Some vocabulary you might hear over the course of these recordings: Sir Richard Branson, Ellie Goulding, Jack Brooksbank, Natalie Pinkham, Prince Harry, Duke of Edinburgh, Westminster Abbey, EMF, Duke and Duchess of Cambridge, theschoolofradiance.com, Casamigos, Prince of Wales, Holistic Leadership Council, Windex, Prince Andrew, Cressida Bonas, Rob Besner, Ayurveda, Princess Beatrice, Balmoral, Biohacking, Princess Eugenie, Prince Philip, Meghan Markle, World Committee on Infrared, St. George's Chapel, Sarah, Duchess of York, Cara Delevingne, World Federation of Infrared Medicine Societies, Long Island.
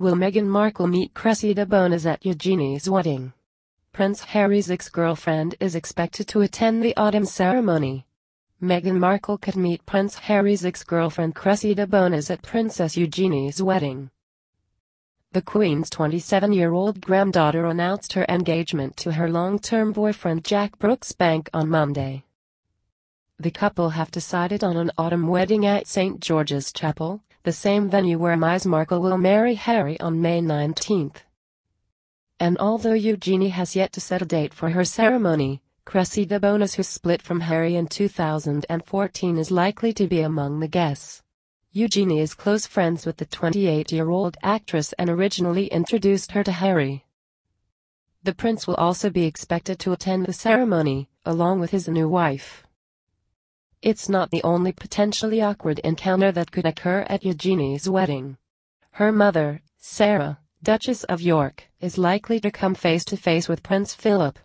Will Meghan Markle meet Cressida Bonas at Eugenie's wedding? Prince Harry's ex-girlfriend is expected to attend the autumn ceremony. Meghan Markle could meet Prince Harry's ex-girlfriend Cressida Bonas at Princess Eugenie's wedding. The Queen's 27-year-old granddaughter announced her engagement to her long-term boyfriend Jack Brooksbank on Monday. The couple have decided on an autumn wedding at St. George's Chapel, the same venue where Ms. Markle will marry Harry on May 19. And although Eugenie has yet to set a date for her ceremony, Cressida Bonas, who split from Harry in 2014, is likely to be among the guests. Eugenie is close friends with the 28-year-old actress and originally introduced her to Harry. The prince will also be expected to attend the ceremony, along with his new wife. It's not the only potentially awkward encounter that could occur at Eugenie's wedding. Her mother, Sarah, Duchess of York, is likely to come face-to-face with Prince Philip.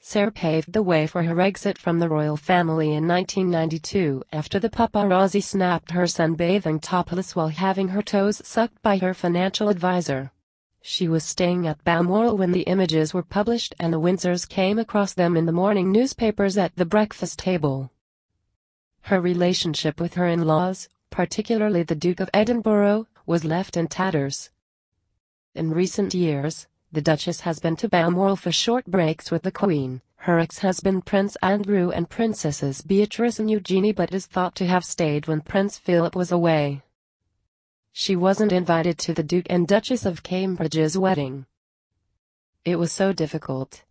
Sarah paved the way for her exit from the royal family in 1992 after the paparazzi snapped her sunbathing topless while having her toes sucked by her financial advisor. She was staying at Balmoral when the images were published, and the Windsors came across them in the morning newspapers at the breakfast table. Her relationship with her in-laws, particularly the Duke of Edinburgh, was left in tatters. In recent years, the Duchess has been to Balmoral for short breaks with the Queen, her ex-husband Prince Andrew, and Princesses Beatrice and Eugenie, but is thought to have stayed when Prince Philip was away. She wasn't invited to the Duke and Duchess of Cambridge's wedding. "It was so difficult.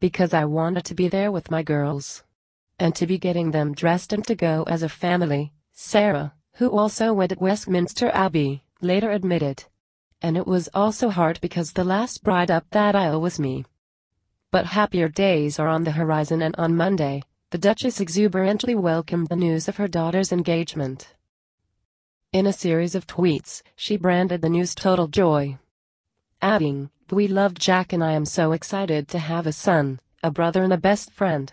Because I wanted to be there with my girls. And to be getting them dressed and to go as a family," Sarah, who also wed at Westminster Abbey, later admitted. "And it was also hard because the last bride up that aisle was me. But happier days are on the horizon," and on Monday, the Duchess exuberantly welcomed the news of her daughter's engagement. In a series of tweets, she branded the news total joy, adding, "We love Jack and I am so excited to have a son, a brother and a best friend."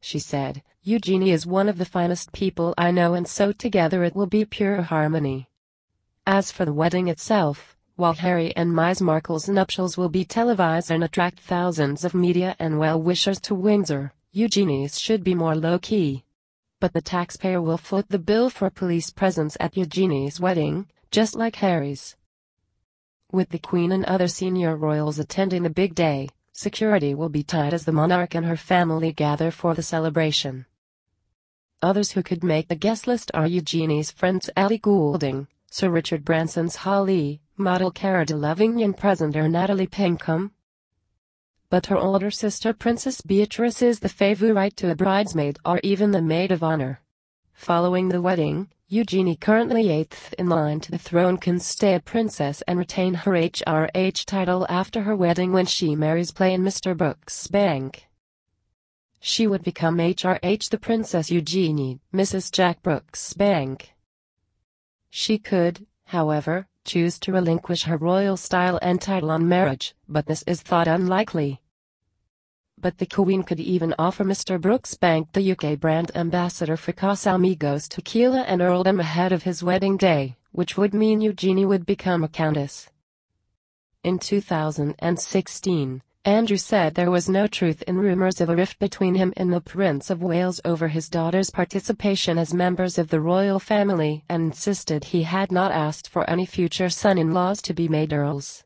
She said, "Eugenie is one of the finest people I know, and so together it will be pure harmony." As for the wedding itself, while Harry and Ms. Markle's nuptials will be televised and attract thousands of media and well-wishers to Windsor, Eugenie's should be more low-key. But the taxpayer will foot the bill for police presence at Eugenie's wedding, just like Harry's. With the Queen and other senior royals attending the big day, security will be tight as the monarch and her family gather for the celebration. Others who could make the guest list are Eugenie's friends Ellie Goulding, Sir Richard Branson's Holly, model Cara Delevingne, and presenter Natalie Pinkham. But her older sister Princess Beatrice is the favorite to a bridesmaid or even the maid of honor. Following the wedding, Eugenie, currently 8th in line to the throne, can stay a princess and retain her HRH title after her wedding when she marries plain Mr. Brooksbank. She would become HRH the Princess Eugenie, Mrs. Jack Brooksbank. She could, however, choose to relinquish her royal style and title on marriage, but this is thought unlikely. But the Queen could even offer Mr. Brooksbank, the UK brand ambassador for Casamigos, tequila and earldom ahead of his wedding day, which would mean Eugenie would become a countess. In 2016, Andrew said there was no truth in rumours of a rift between him and the Prince of Wales over his daughter's participation as members of the royal family, and insisted he had not asked for any future son-in-laws to be made earls.